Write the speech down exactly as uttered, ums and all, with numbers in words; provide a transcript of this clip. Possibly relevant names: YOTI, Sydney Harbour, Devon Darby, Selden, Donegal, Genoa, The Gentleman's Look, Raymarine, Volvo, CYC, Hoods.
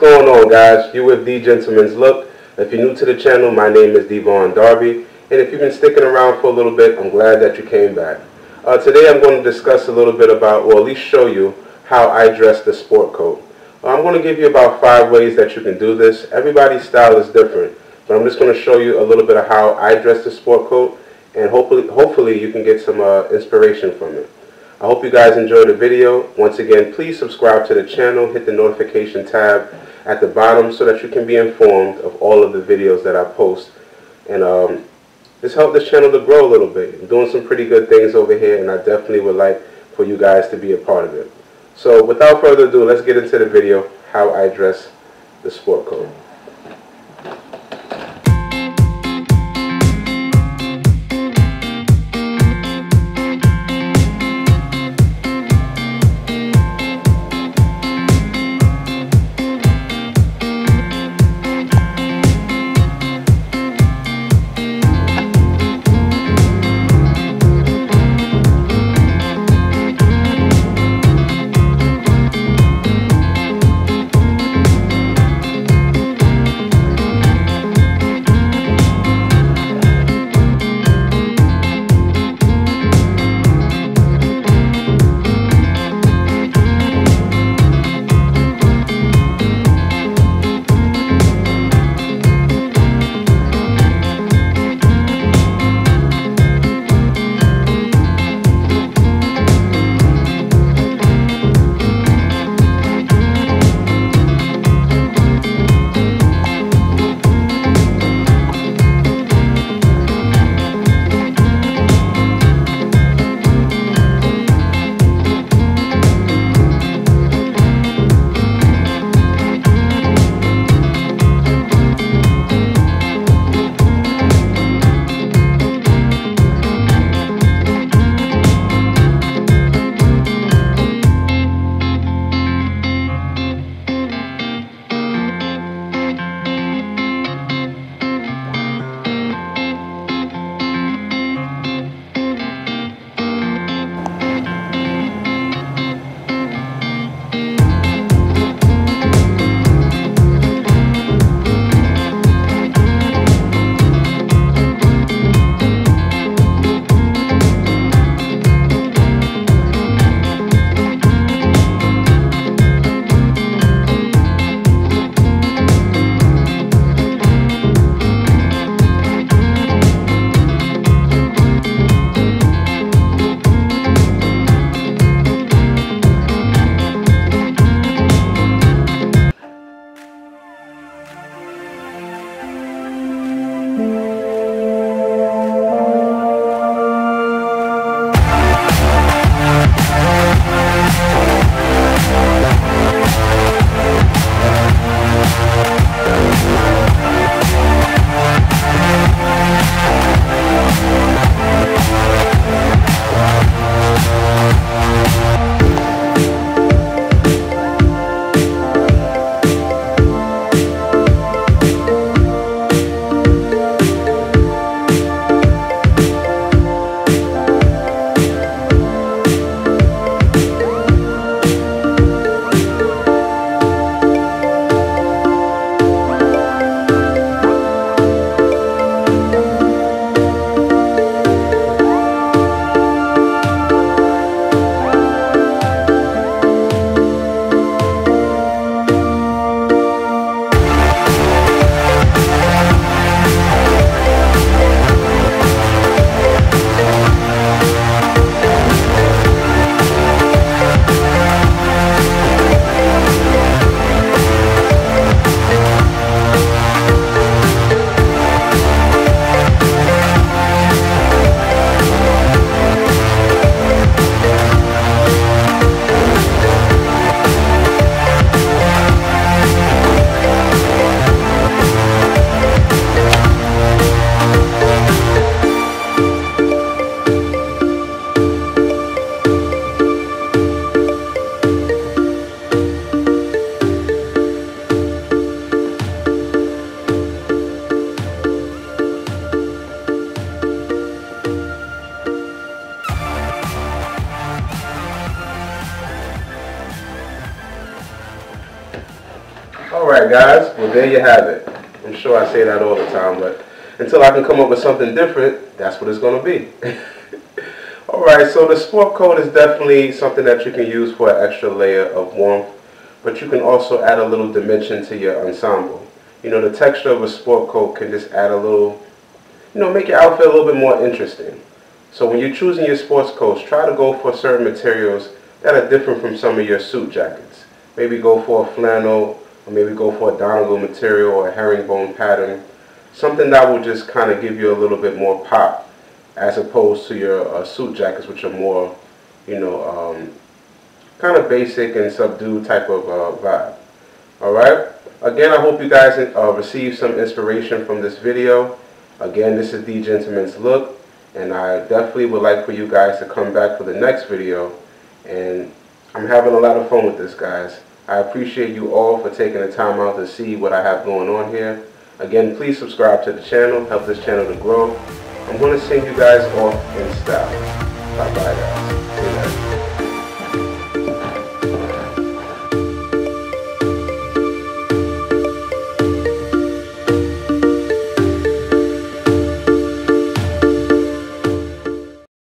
going on, guys? You with The Gentleman's Look. If you're new to the channel, my name is Devon Darby, and if you've been sticking around for a little bit, I'm glad that you came back. Uh, today I'm going to discuss a little bit about, or at least show you, how I dress the sport coat. Uh, I'm going to give you about five ways that you can do this. Everybody's style is different, but I'm just going to show you a little bit of how I dress the sport coat, and hopefully, hopefully you can get some uh, inspiration from it. I hope you guys enjoyed the video. Once again, please subscribe to the channel, hit the notification tab at the bottom so that you can be informed of all of the videos that I post. And um, just help this channel to grow a little bit. I'm doing some pretty good things over here, and I definitely would like for you guys to be a part of it. So without further ado, let's get into the video, how I dress the sport coat. All right, guys. Well, there you have it. I'm sure I say that all the time, but until I can come up with something different, that's what it's going to be. All right, so the sport coat is definitely something that you can use for an extra layer of warmth, but you can also add a little dimension to your ensemble. You know, the texture of a sport coat can just add a little, you know, make your outfit a little bit more interesting. So when you're choosing your sports coats, try to go for certain materials that are different from some of your suit jackets. Maybe go for a flannel, or maybe go for a Donegal material or a herringbone pattern. Something that will just kind of give you a little bit more pop, as opposed to your uh, suit jackets, which are more, you know, um, kind of basic and subdued type of uh, vibe. Alright, again, I hope you guys uh, received some inspiration from this video. Again, this is The Gentleman's Look, and I definitely would like for you guys to come back for the next video. And I'm having a lot of fun with this, guys. I appreciate you all for taking the time out to see what I have going on here. Again, please subscribe to the channel, help this channel to grow. I'm going to send you guys off in style. Bye-bye, guys.